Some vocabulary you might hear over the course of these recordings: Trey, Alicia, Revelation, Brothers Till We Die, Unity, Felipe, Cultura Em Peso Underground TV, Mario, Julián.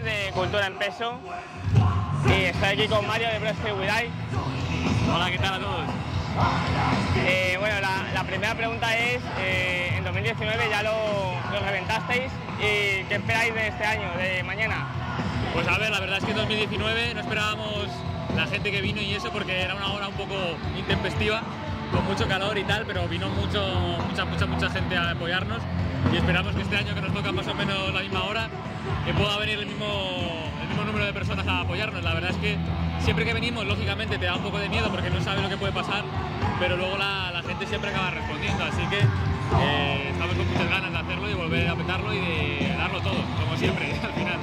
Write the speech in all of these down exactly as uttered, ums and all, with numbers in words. diez de Cultura en Peso y estoy aquí con Mario de Brothers Till We Die. Hola, ¿qué tal a todos? Eh, bueno, la, la primera pregunta es, eh, en dos mil diecinueve ya lo, lo reventasteis y ¿qué esperáis de este año, de mañana? Pues a ver, la verdad es que en dos mil diecinueve no esperábamos la gente que vino y eso porque era una hora un poco intempestiva, con mucho calor y tal, pero vino mucho, mucha, mucha, mucha gente a apoyarnos y esperamos que este año, que nos toca más o menos la misma hora, que pueda venir el mismo, el mismo número de personas a apoyarnos. La verdad es que siempre que venimos, lógicamente, te da un poco de miedo porque no sabes lo que puede pasar, pero luego la, la gente siempre acaba respondiendo, así que eh, estamos con muchas ganas de hacerlo y volver a petarlo y de darlo todo, como siempre, al final.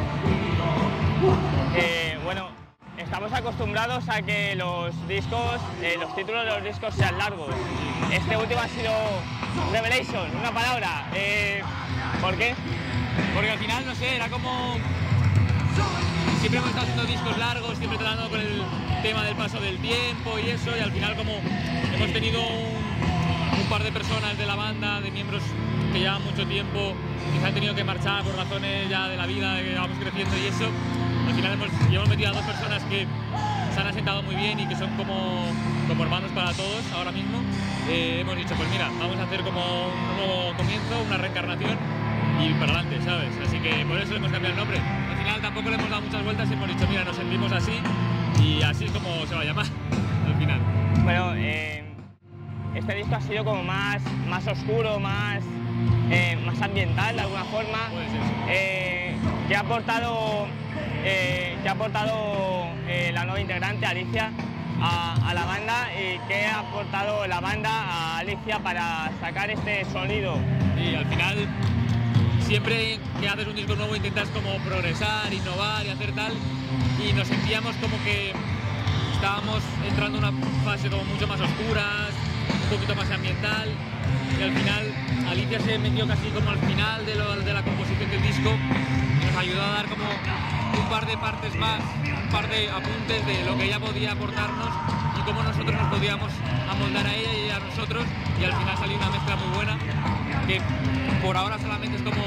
Eh, bueno. Estamos acostumbrados a que los discos, eh, los títulos de los discos sean largos. Este último ha sido Revelation, una palabra. Eh, ¿Por qué? Porque al final, no sé, era como... Siempre hemos estado haciendo discos largos, siempre tratando con el tema del paso del tiempo y eso, y al final como hemos tenido un, un par de personas de la banda, de miembros que llevan mucho tiempo, que se han tenido que marchar por razones ya de la vida, de que vamos creciendo y eso. Al final hemos, hemos metido a dos personas que se han asentado muy bien y que son como, como hermanos para todos ahora mismo. Eh, hemos dicho, pues mira, vamos a hacer como un nuevo comienzo, una reencarnación y para adelante, ¿sabes? Así que por eso hemos cambiado el nombre. Al final tampoco le hemos dado muchas vueltas y hemos dicho, mira, nos sentimos así y así es como se va a llamar al final. Bueno, eh, este disco ha sido como más, más oscuro, más, eh, más ambiental de alguna forma. Puede ser, sí. eh, ¿Qué ha aportado... Eh, que ha aportado eh, la nueva integrante, Alicia, a, a la banda y que ha aportado la banda a Alicia para sacar este sonido. Y al final, siempre que haces un disco nuevo intentas como progresar, innovar y hacer tal, y nos sentíamos como que estábamos entrando en una fase como mucho más oscura, un poquito más ambiental, y al final Alicia se metió casi como al final de, lo, de la composición del disco, y nos ayudó a dar como un par de partes más, un par de apuntes de lo que ella podía aportarnos y cómo nosotros nos podíamos amoldar a ella y a nosotros, y al final salió una mezcla muy buena que por ahora solamente es como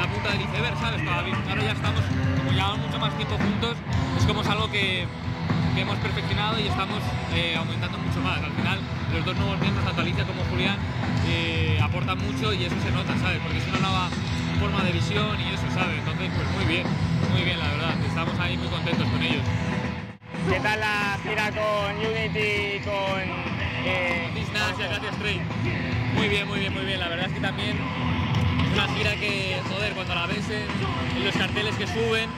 la punta del iceberg, ¿sabes? Todavía, ahora ya estamos, como llevamos mucho más tiempo juntos, es como es algo que, que hemos perfeccionado y estamos eh, aumentando mucho más. Al final los dos nuevos miembros, tanto Alicia como Julián, eh, aportan mucho y eso se nota, ¿sabes? Porque es una nueva forma de visión y eso, ¿sabes? Entonces, pues muy bien, muy bien, la verdad. Estamos ahí muy contentos con ellos. ¿Qué tal la gira con Unity y con... Eh, con Trey? Muy bien, muy bien, muy bien. La verdad es que también es una gira que, joder, cuando la ves en, en los carteles que suben,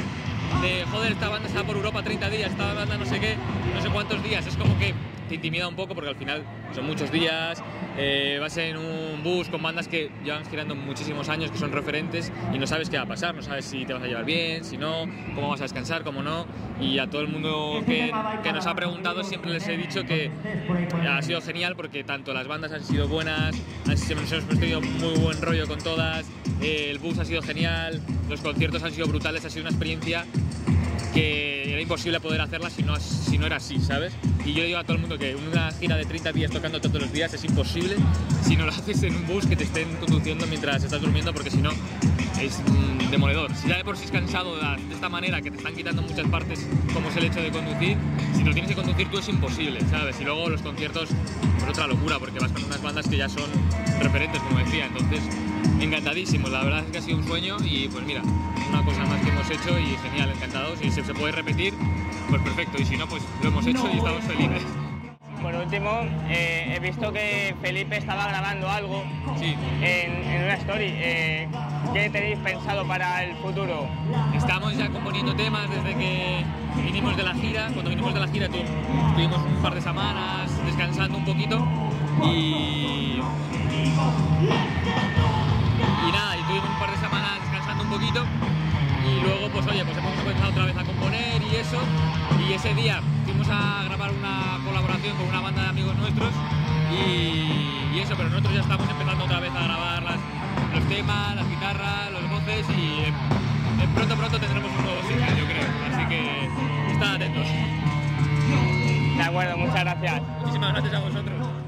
de, joder, esta banda está por Europa treinta días, esta banda no sé qué, no sé cuántos días, es como que te intimida un poco porque al final son muchos días, eh, vas en un bus con bandas que llevan girando muchísimos años, que son referentes y no sabes qué va a pasar, no sabes si te vas a llevar bien, si no, cómo vas a descansar, cómo no, y a todo el mundo que, que nos ha preguntado siempre les he dicho que ha sido genial porque tanto las bandas han sido buenas, nos hemos tenido muy buen rollo con todas, eh, el bus ha sido genial, los conciertos han sido brutales, ha sido una experiencia que era imposible poder hacerla si no, si no era así, ¿sabes? Y yo digo a todo el mundo que una gira de treinta días tocando todos los días es imposible si no lo haces en un bus que te estén conduciendo mientras estás durmiendo, porque si no es mm, demoledor. Si ya de por sí es cansado de esta manera, que te están quitando muchas partes, como es el hecho de conducir, si no tienes que conducir tú es imposible, ¿sabes? Y luego los conciertos son otra locura, porque vas con unas bandas que ya son referentes, como decía, entonces... Encantadísimos, la verdad es que ha sido un sueño y pues mira, una cosa más que hemos hecho y genial, encantados. Y si se puede repetir, pues perfecto, y si no, pues lo hemos hecho y estamos felices. Por último, eh, he visto que Felipe estaba grabando algo, sí, en, en una story. Eh, ¿Qué tenéis pensado para el futuro? Estamos ya componiendo temas desde que vinimos de la gira. Cuando vinimos de la gira tuvimos un par de semanas descansando un poquito y... Y nada, y tuvimos un par de semanas descansando un poquito y luego pues oye, pues hemos comenzado otra vez a componer y eso, y ese día fuimos a grabar una colaboración con una banda de amigos nuestros y, y eso, pero nosotros ya estamos empezando otra vez a grabar las, los temas, las guitarras, los voces y eh, pronto pronto tendremos un nuevo single, yo creo, así que estad atentos. De acuerdo, muchas gracias. Muchísimas gracias a vosotros.